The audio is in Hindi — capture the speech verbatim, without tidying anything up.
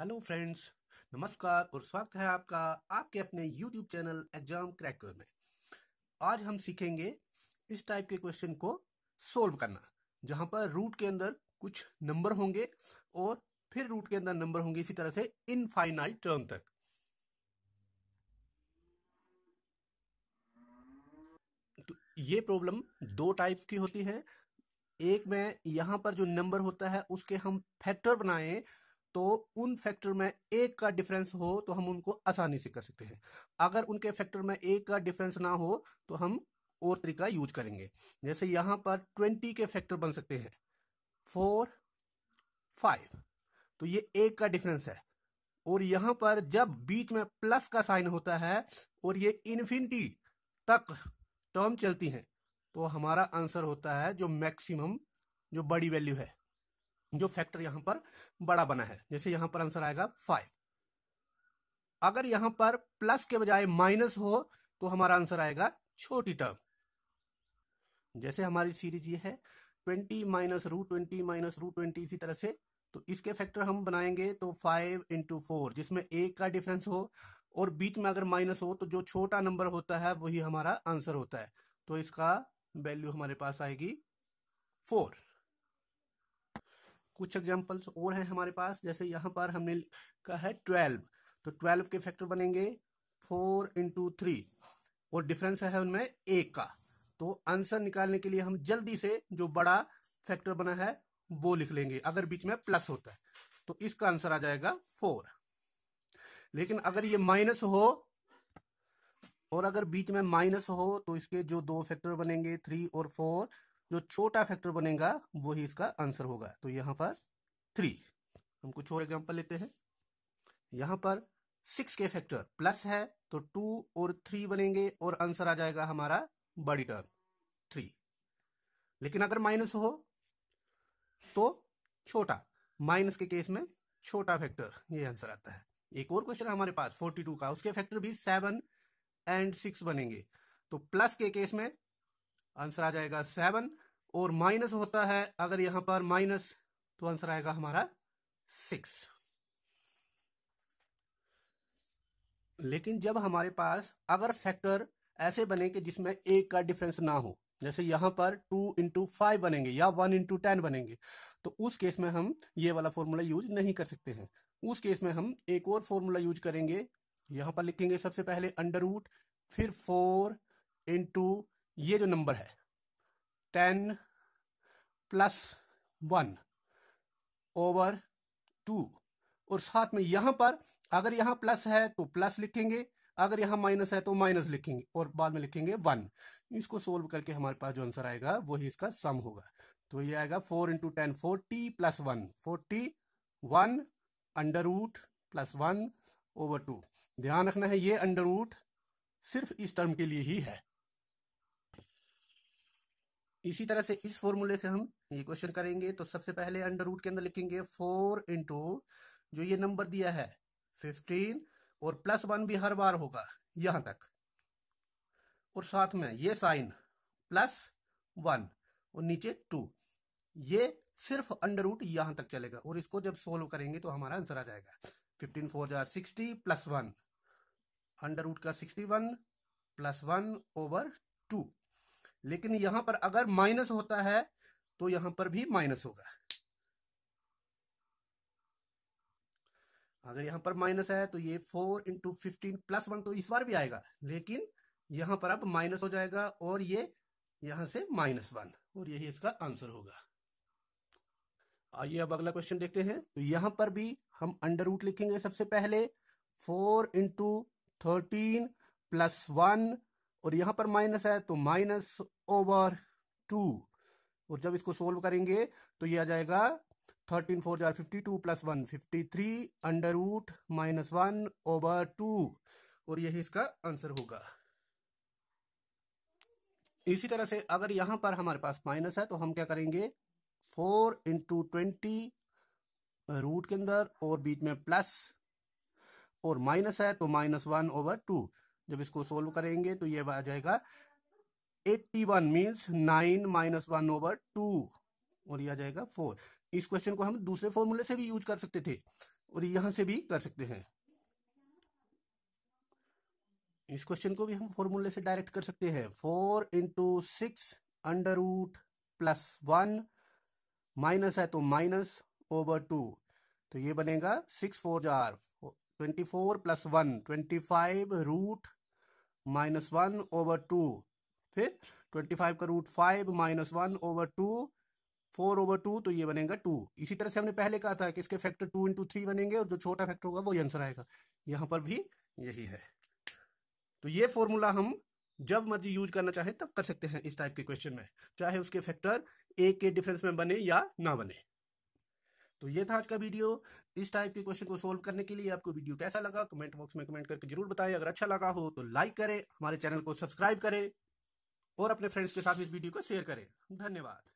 हेलो फ्रेंड्स, नमस्कार और स्वागत है आपका आपके अपने यूट्यूब चैनल एग्जाम क्रैकर में। आज हम सीखेंगे इस टाइप के क्वेश्चन को सोल्व करना, जहां पर रूट के अंदर कुछ नंबर होंगे और फिर रूट के अंदर नंबर होंगे इसी तरह से इनफाइनाइट टर्म तक। तो ये प्रॉब्लम दो टाइप्स की होती है। एक में यहां पर जो नंबर होता है उसके हम फैक्टर बनाएं तो उन फैक्टर में एक का डिफरेंस हो तो हम उनको आसानी से कर सकते हैं। अगर उनके फैक्टर में एक का डिफरेंस ना हो तो हम और तरीका यूज करेंगे। जैसे यहाँ पर ट्वेंटी के फैक्टर बन सकते हैं फोर फाइव, तो ये एक का डिफरेंस है। और यहाँ पर जब बीच में प्लस का साइन होता है और ये इन्फिनिटी तक टर्म चलती है तो हमारा आंसर होता है जो मैक्सिमम, जो बड़ी वैल्यू है, जो फैक्टर यहां पर बड़ा बना है। जैसे यहां पर आंसर आएगा फाइव। अगर यहां पर प्लस के बजाय माइनस हो तो हमारा आंसर आएगा छोटी टर्म। जैसे हमारी सीरीज ये है twenty minus root twenty minus root twenty, इसी तरह से। तो इसके फैक्टर हम बनाएंगे तो फाइव इंटू फोर, जिसमें एक का डिफरेंस हो और बीच में अगर माइनस हो तो जो छोटा नंबर होता है वही हमारा आंसर होता है। तो इसका वैल्यू हमारे पास आएगी फोर। कुछ एग्जाम्पल्स और हैं हमारे पास। जैसे यहाँ पर हमने लिखा है ट्वेल्व, तो ट्वेल्व के फैक्टर बनेंगे फोर इंटू थ्री और डिफरेंस है उनमें एक का। तो आंसर निकालने के लिए हम जल्दी से जो बड़ा फैक्टर बना है वो लिख लेंगे अगर बीच में प्लस होता है, तो इसका आंसर आ जाएगा फोर। लेकिन अगर ये माइनस हो और अगर बीच में माइनस हो तो इसके जो दो फैक्टर बनेंगे थ्री और फोर, जो छोटा फैक्टर बनेगा वही इसका आंसर होगा। तो यहाँ पर थ्री। हम कुछ और एग्जांपल लेते हैं। यहाँ पर सिक्स के फैक्टर प्लस है तो टू और थ्री बनेंगे और आंसर आ जाएगा हमारा बड़ी टर्म थ्री। लेकिन अगर माइनस हो तो छोटा, माइनस के केस में छोटा फैक्टर, ये आंसर आता है। एक और क्वेश्चन हमारे पास फोर्टी टू का, उसके फैक्टर भी सेवन एंड सिक्स बनेंगे। तो प्लस के केस में आंसर आ जाएगा सेवन और माइनस होता है अगर यहां पर माइनस तो आंसर आएगा हमारा सिक्स। लेकिन जब हमारे पास अगर फैक्टर ऐसे बने कि जिसमें एक का डिफरेंस ना हो, जैसे यहां पर टू इंटू फाइव बनेंगे या वन इंटू टेन बनेंगे, तो उस केस में हम ये वाला फॉर्मूला यूज नहीं कर सकते हैं। उस केस में हम एक और फॉर्मूला यूज करेंगे। यहां पर लिखेंगे सबसे पहले अंडर रूट, फिर फोर इंटू ये जो नंबर है ten plus one over two, और साथ में यहां पर अगर यहां प्लस है तो प्लस लिखेंगे, अगर यहां माइनस है तो माइनस लिखेंगे और बाद में लिखेंगे वन। इसको सोल्व करके हमारे पास जो आंसर आएगा वही इसका सम होगा। तो ये आएगा four into ten forty plus one forty, one under root plus one over two. ध्यान रखना है ये अंडर रूट सिर्फ इस टर्म के लिए ही है। इसी तरह से इस फॉर्मूले से हम ये क्वेश्चन करेंगे। तो सबसे पहले अंडर रूट के अंदर लिखेंगे फोर इंटू जो ये नंबर दिया है फिफ्टीन, और प्लस वन भी हर बार होगा यहां तक, और साथ में ये साइन प्लस वन और नीचे टू। ये सिर्फ अंडर रूट यहां तक चलेगा और इसको जब सोल्व करेंगे तो हमारा आंसर आ जाएगा fifteen fours are sixty plus one, under root का sixty one plus one over two. लेकिन यहां पर अगर माइनस होता है तो यहां पर भी माइनस होगा। अगर यहां पर माइनस है तो ये four into fifteen plus one तो इस बार भी आएगा, लेकिन यहां पर अब माइनस हो जाएगा और ये यहां से माइनस वन, और यही इसका आंसर होगा। आइए अब अगला क्वेश्चन देखते हैं। तो यहां पर भी हम अंडर रूट लिखेंगे सबसे पहले four into thirteen plus one, और यहां पर माइनस है तो माइनस ओवर टू, और जब इसको सोल्व करेंगे तो ये आ जाएगा thirteen fours are fifty two plus one fifty three under root minus one over two, और यही इसका आंसर होगा। इसी तरह से अगर यहां पर हमारे पास माइनस है तो हम क्या करेंगे फोर इंटू ट्वेंटी रूट के अंदर और बीच में प्लस, और माइनस है तो माइनस वन ओवर टू। जब इसको सोल्व करेंगे तो ये आ जाएगा इक्यासी means nine minus one over two, और ये आ जाएगा फोर। इस क्वेश्चन को हम दूसरे फॉर्मूले से भी यूज कर सकते थे। और यहां से भी कर सकते हैं। इस क्वेश्चन को भी हम फॉर्मूले से डायरेक्ट कर सकते हैं। Four into six under root plus one, minus है तो माइनस ओवर टू, तो ये बनेगा six fours are twenty four plus one twenty five root minus one over two, फिर ट्वेंटी फाइव का root five minus one over two, four over two, तो ये बनेगा टू। इसी तरह से हमने पहले कहा था कि इसके फैक्टर टू इंटू थ्री बनेंगे और जो छोटा फैक्टर होगा वही आंसर आएगा, यहाँ पर भी यही है। तो ये फॉर्मूला हम जब मर्जी यूज करना चाहें तब कर सकते हैं इस टाइप के क्वेश्चन में, चाहे उसके फैक्टर एक के डिफरेंस में बने या ना बने। तो ये था आज का वीडियो। इस टाइप के क्वेश्चन को सोल्व करने के लिए आपको वीडियो कैसा लगा कमेंट बॉक्स में कमेंट करके जरूर बताएं। अगर अच्छा लगा हो तो लाइक करें, हमारे चैनल को सब्सक्राइब करें और अपने फ्रेंड्स के साथ इस वीडियो को शेयर करें। धन्यवाद।